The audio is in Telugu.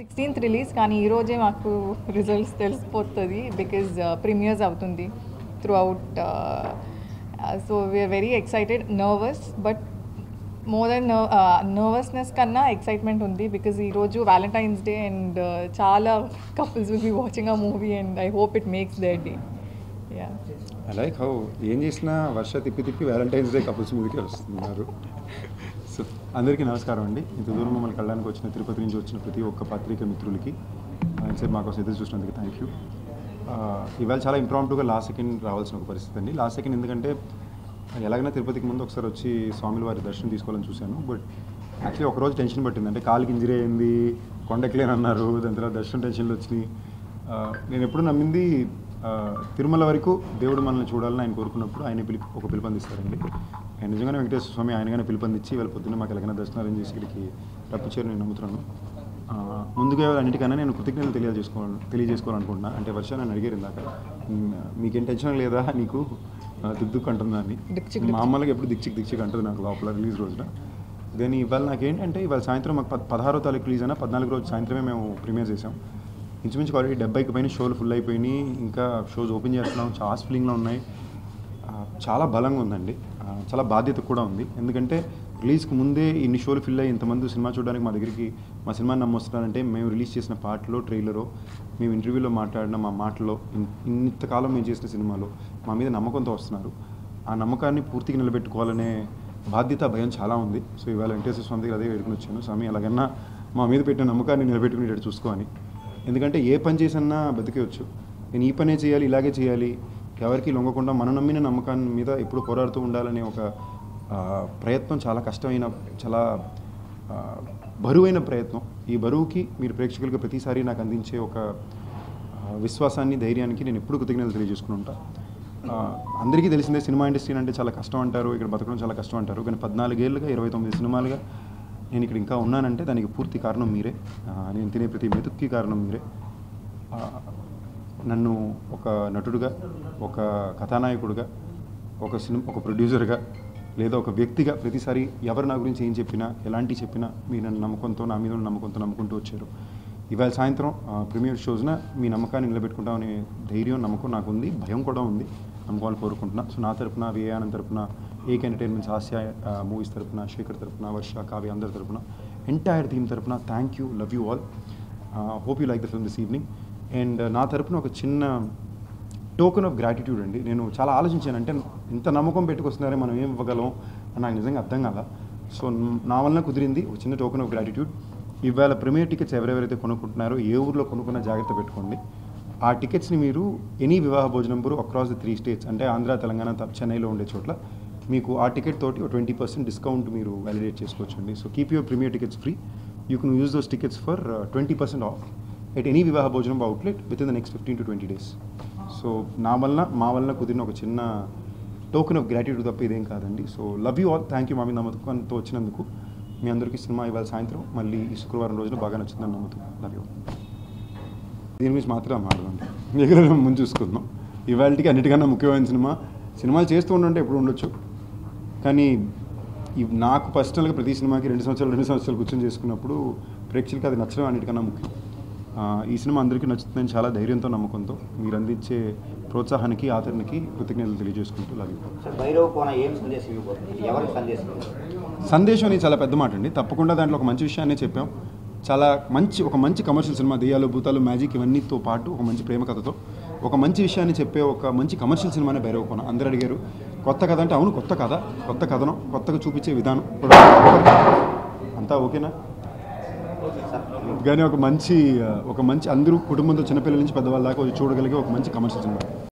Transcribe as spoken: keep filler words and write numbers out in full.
సిక్స్టీన్త్ రిలీజ్ కానీ ఈ రోజే మాకు రిజల్ట్స్ తెలిసిపోతుంది బికాజ్ ప్రీమియర్స్ అవుతుంది throughout so we're very excited nervous but more than nervousness కన్నా ఎక్సైట్మెంట్ ఉంది బికాజ్ ఈరోజు వ్యాలంటైన్స్ డే అండ్ చాలా couples will be watching a movie and I hope it makes their day yeah I like how ఏం చేసినా వర్ష తిప్పి తిప్పి వ్యాలంటైన్స్ డే కపుల్స్ మూవీకి వస్తున్నారు సో అందరికీ నమస్కారం అండి ఇంత దూరం మమ్మల్ని కళ్ళడానికి వచ్చిన తిరుపతి నుంచి వచ్చిన ప్రతి ఒక్క పత్రిక మిత్రులకి అండ్ మాకోసం ఎదురు చూసినందుకు థ్యాంక్ యూ ఇవాళ చాలా ఇంప్రాంప్టుగా లాస్ట్ సెకండ్ రావాల్సిన ఒక పరిస్థితి అండి లాస్ట్ సెకండ్ ఎందుకంటే ఎలాగైనా తిరుపతికి ముందు ఒకసారి వచ్చి స్వామిల వారి దర్శనం తీసుకోవాలని చూశాను బట్ యాక్చువల్లీ ఒకరోజు టెన్షన్ పట్టింది అంటే కాలుకి ఇంజరీ అయింది కొండెక్కలేనన్నారు దాని తర్వాత దర్శనం టెన్షన్లు వచ్చినాయి నేను ఎప్పుడు నమ్మింది తిరుమల వరకు దేవుడు మనల్ని చూడాలని ఆయన కోరుకున్నప్పుడు ఆయన పిలి ఒక పిలుపొందిస్తారండి ఆయన నిజంగానే వెంకటేశ్వర స్వామి ఆయనగానే పిలుపొందించి వాళ్ళ పొద్దున్న మాకు ఎలాగైనా దర్శనాలు ఏం చేసి ఇక్కడికి తప్పించారు నేను నమ్ముతున్నాను ముందుగా అన్నిటికన్నా నేను కృతజ్ఞతలు తెలియజేసుకో తెలియజేసుకోవాలనుకుంటున్నాను అంటే వర్ష నన్ను అడిగారు ఇందాక మీకేం టెన్షన్ లేదా నీకు దిక్దుక్ అంటుందని మామూలుగా ఎప్పుడు దిక్చిక్ దిక్చిక్ అంటుంది నాకు లోపల రిలీజ్ రోజున దాని ఇవాళ నాకేంటంటే ఇవాళ సాయంత్రం మాకు పదహారో తారీఖు రిలీజ్ అయినా పద్నాలుగు రోజు సాయంత్రమే మేము ప్రీమియర్ చేసాం ఇంచుమించు ఆల్రెడీ డెబ్బైకి పైన షోలు ఫుల్ అయిపోయినాయి ఇంకా షోస్ ఓపెన్ చేస్తున్నాం చాలా ఫీలింగ్లో ఉన్నాయి చాలా బలంగా ఉందండి చాలా బాధ్యత కూడా ఉంది ఎందుకంటే రిలీజ్కి ముందే ఇన్ని షోలు ఫిల్ అయ్యి ఇంతమంది సినిమా చూడడానికి మా దగ్గరికి మా సినిమాని నమ్మొస్తున్నారంటే మేము రిలీజ్ చేసిన పాటలో ట్రైలరో మేము ఇంటర్వ్యూలో మాట్లాడిన మా మాటలో ఇంతకాలం మేము చేసిన సినిమాలో మా మీద నమ్మకంతో వస్తున్నారు ఆ నమ్మకాన్ని పూర్తిగా నిలబెట్టుకోవాలనే బాధ్యత భయం చాలా ఉంది సో ఇవాళ వెంకటేశ్వర స్వామి దగ్గర అదే వేడుకుని వచ్చాను స్వామి అలాగన్నా మా మీద పెట్టిన నమ్మకాన్ని నిలబెట్టుకునేటట్టు చూసుకోవాలి ఎందుకంటే ఏ పని చేసన్నా బతికేయచ్చు నేను ఈ పనే చేయాలి ఇలాగే చేయాలి ఎవరికి లొంగకుండా మనం నమ్మిన నమ్మకాన్ని మీద ఎప్పుడు పోరాడుతూ ఉండాలనే ఒక ప్రయత్నం చాలా కష్టమైన చాలా బరువైన ప్రయత్నం ఈ బరువుకి మీరు ప్రేక్షకులకు ప్రతిసారి నాకు అందించే ఒక విశ్వాసాన్ని ధైర్యానికి నేను ఎప్పుడు కృతజ్ఞతలు తెలియజేసుకుని ఉంటాను అందరికీ తెలిసిందే సినిమా ఇండస్ట్రీ అంటే చాలా కష్టం అంటారు ఇక్కడ బతకడం చాలా కష్టం అంటారు కానీ పద్నాలుగేళ్ళుగా ఇరవై తొమ్మిది సినిమాలుగా నేను ఇక్కడ ఇంకా ఉన్నానంటే దానికి పూర్తి కారణం మీరే నేను తినే ప్రతి మెతుక్కి కారణం మీరే నన్ను ఒక నటుడుగా ఒక కథానాయకుడిగా ఒక సినిమా ఒక ప్రొడ్యూసర్గా లేదా ఒక వ్యక్తిగా ప్రతిసారి ఎవరు నా గురించి ఏం చెప్పినా ఎలాంటి చెప్పినా మీరు నన్ను నమ్మకంతో నా మీద నమ్మకంతో నమ్ముకుంటూ వచ్చారు ఇవాళ సాయంత్రం ప్రీమియర్ షోస్న మీ నమ్మకాన్ని నిలబెట్టుకుంటామనే ధైర్యం నమ్మకం నాకు ఉంది భయం కూడా ఉంది నమ్మకాన్ని కోరుకుంటున్నా సో నా తరఫున వియానం తరఫున ఏకే ఎంటర్టైన్మెంట్స్ హాస్య మూవీస్ తరఫున శేఖర్ తరఫున వర్ష కావ్య అందరి తరఫున ఎంటైర్ టీమ్ తరఫున thank you love you all hope you like the film this evening and నా తరఫున ఒక చిన్న టోకెన్ ఆఫ్ గ్రాటిట్యూడ్ అండి నేను చాలా ఆలోచించాను అంటే ఇంత నమ్మకం పెట్టుకొస్తున్నారే మనం ఏం ఇవ్వగలం అని నాకు నిజంగా అర్థం కాల సో నా వలన కుదిరింది ఒక చిన్న టోకెన్ ఆఫ్ గ్రాటిట్యూడ్ ఇవాళ ప్రీమియర్ టికెట్స్ ఎవరెవరైతే కొనుక్కుంటున్నారో ఏ ఊరిలో కొనుక్కున్న జాగ్రత్త పెట్టుకోండి ఆ టికెట్స్ని మీరు any Vivaha Bhojanambu across the three states అంటే ఆంధ్ర తెలంగాణ చెన్నైలో ఉండే చోట్ల మీకు ఆ టికెట్ తోటి ట్వంటీ పర్సెంట్ డిస్కౌంట్ మీరు వ్యాలిడేట్ చేసుకోవచ్చండి so keep your premiere tickets free you can use those tickets for twenty percent off at any Vivaha Bhojanam outlet with in the next fifteen to twenty days so నా వలన మా వలన కుదిరిన ఒక చిన్న టోకెన్ ఆఫ్ గ్రాటిట్యూడ్ తప్ప ఇదేం కాదండి so love you all thank you మా మీద నమ్మకంతో వచ్చినందుకు మీ అందరికీ సినిమా ఇవాళ సాయంత్రం మళ్ళీ ఈ శుక్రవారం రోజున బాగా నచ్చిందని నమ్ముతున్నాం లవ్ యూ దీని గురించి మాత్రం మాట్లాడండి దగ్గర ముందు చూసుకుందాం ఇవాళకి అన్నిటికన్నా ముఖ్యమైన సినిమా సినిమాలు చేస్తూ ఉండంటే ఎప్పుడు ఉండొచ్చు కానీ నాకు పర్సనల్గా ప్రతి సినిమాకి రెండు సంవత్సరాలు రెండు సంవత్సరాలు కూర్చొని చేసుకున్నప్పుడు ప్రేక్షకులకి అది నచ్చడం అన్నిటికన్నా ముఖ్యం ఈ సినిమా అందరికీ నచ్చుతుందని చాలా ధైర్యంతో నమ్మకంతో మీరు అందించే ప్రోత్సాహానికి ఆదరణకి కృతజ్ఞతలు తెలియజేసుకుంటూ లాగా సందేశం అనేది చాలా పెద్ద మాట అండి తప్పకుండా దాంట్లో ఒక మంచి విషయాన్ని చెప్పాం చాలా మంచి ఒక మంచి కమర్షియల్ సినిమా దెయ్యాలు భూతాలు మ్యాజిక్ ఇవన్నీతో పాటు ఒక మంచి ప్రేమ కథతో ఒక మంచి విషయాన్ని చెప్పే ఒక మంచి కమర్షియల్ సినిమానే భైరవ కోన అందరూ అడిగారు కొత్త కథ అంటే అవును కొత్త కథ కొత్త కథనం కొత్తగా చూపించే విధానం అంతా ఓకేనా కానీ ఒక మంచి ఒక మంచి అందరూ కుటుంబంతో చిన్నపిల్లల నుంచి పెద్దవాళ్ళ దాకా చూడగలిగే ఒక మంచి కమర్షియల్ సినిమా